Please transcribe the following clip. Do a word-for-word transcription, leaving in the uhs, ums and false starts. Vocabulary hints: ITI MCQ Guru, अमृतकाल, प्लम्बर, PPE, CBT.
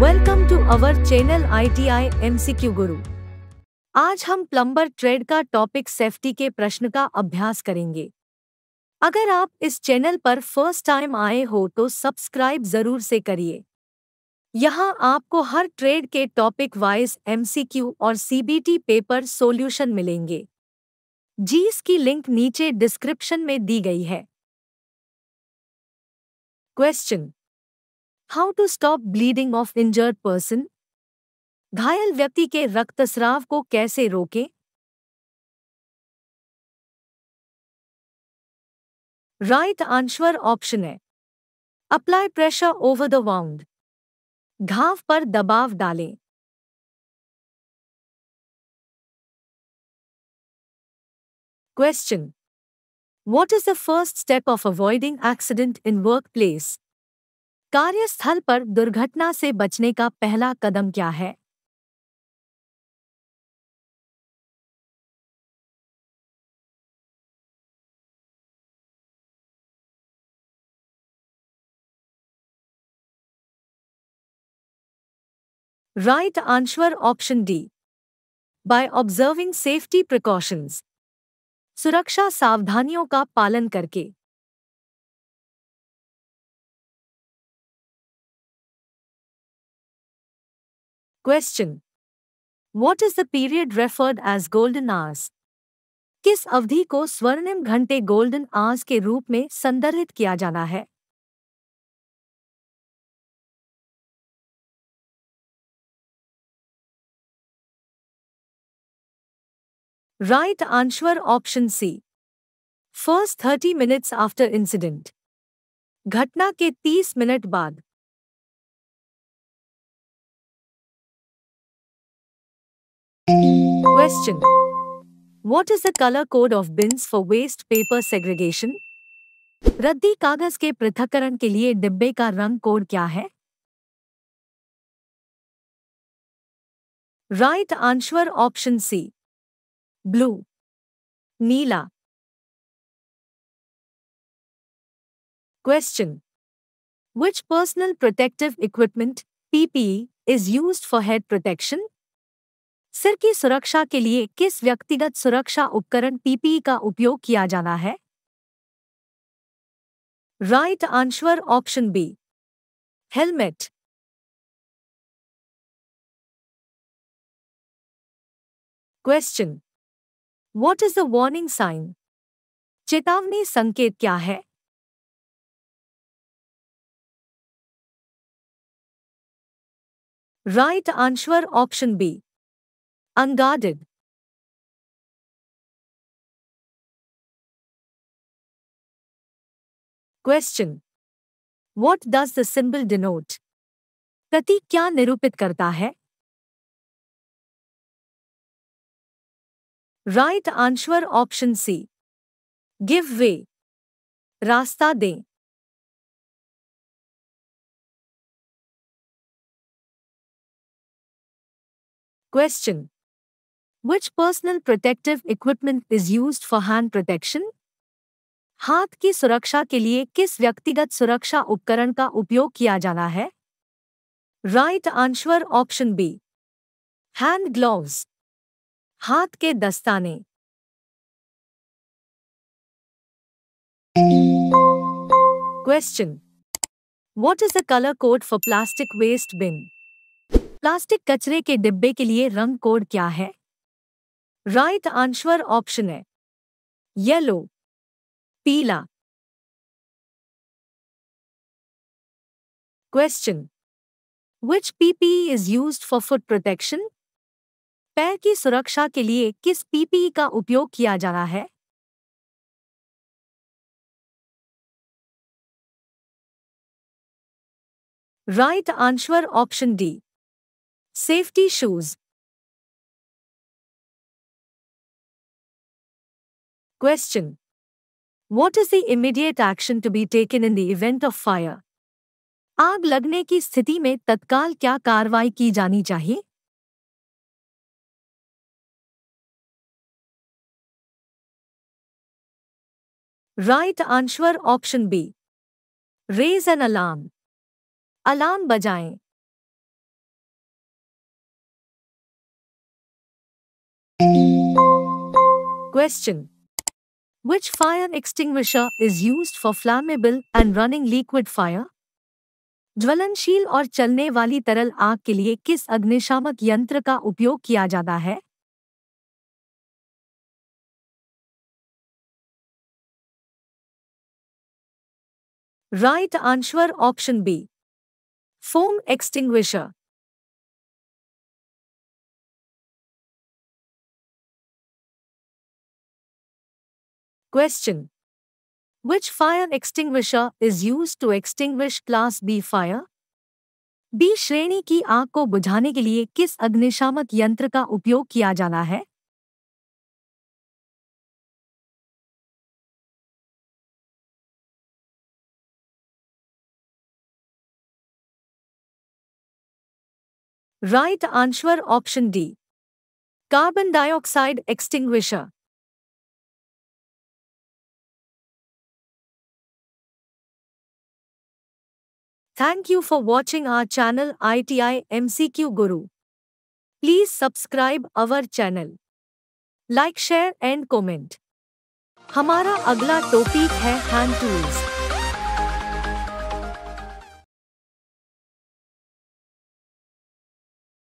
Welcome to our channel I T I M C Q Guru. आज हम प्लम्बर trade का topic safety के प्रश्न का अभ्यास करेंगे। अगर आप इस चैनल पर फर्स्ट टाइम आए हो तो सब्सक्राइब जरूर से करिए। यहाँ आपको हर ट्रेड के topic wise M C Q और C B T paper solution मिलेंगे। जीएस की लिंक नीचे डिस्क्रिप्शन में दी गई है। Question: how to stop bleeding of injured person? घायल व्यक्ति के रक्तस्राव को कैसे रोकें? राइट आंसर ऑप्शन है apply pressure over the wound. घाव पर दबाव डालें। Question: what is the first step of avoiding accident in workplace? कार्यस्थल पर दुर्घटना से बचने का पहला कदम क्या है? Right answer option D by observing safety precautions. सुरक्षा सावधानियों का पालन करके। Question: What is the period referred as golden hours? किस अवधि को स्वर्णिम घंटे golden hours के रूप में संदर्भित किया जाना है? Right answer option C. First thirty minutes after incident. घटना के तीस मिनट बाद। Question: What is the color code of bins for waste paper segregation? रद्दी कागज के पृथक्करण के लिए डिब्बे का रंग कोड क्या है? Right answer option C. Blue, Neela. Question: Which personal protective equipment (P P E) is used for head protection? सिर की सुरक्षा के लिए किस व्यक्तिगत सुरक्षा उपकरण पी पी ई का उपयोग किया जाना है? Right answer option B helmet. Question: what is the warning sign? चेतावनी संकेत क्या है? Right answer option B Unguarded. Question: What does the symbol denote? प्रतीक क्या निरूपित करता है? Right answer option C. Give way. रास्ता दें। Question: Which personal protective equipment is used for hand protection? हाथ की सुरक्षा के लिए किस व्यक्तिगत सुरक्षा उपकरण का उपयोग किया जाना है? Right answer option B. Hand gloves. हाथ के दस्ताने। Question: What is the color code for plastic waste bin? Plastic कचरे के डिब्बे के लिए रंग कोड क्या है? राइट आंसर ऑप्शन है येलो, पीला। Question: which P P E is used for foot protection? पैर की सुरक्षा के लिए किस पी पी ई का उपयोग किया जाना है? Right answer option D safety shoes. Question: What is the immediate action to be taken in the event of fire? आग लगने की स्थिति में तत्काल क्या कार्रवाई की जानी चाहिए? Right answer option B. Raise an alarm. Alarm बजाएं। Question. Which fire extinguisher is used for flammable and running liquid fire? ज्वलनशील और चलने वाली तरल आग के लिए किस अग्निशामक यंत्र का उपयोग किया जाता है? Right answer option B, foam extinguisher. Question. Which fire extinguisher is used to extinguish class B fire? B श्रेणी की आग को बुझाने के लिए किस अग्निशामक यंत्र का उपयोग किया जाना है? Right answer option D, carbon dioxide extinguisher. Thank you for watching our channel I T I M C Q Guru. Please subscribe our channel. Like, share and comment. हमारा अगला टॉपिक है हैंड टूल्स।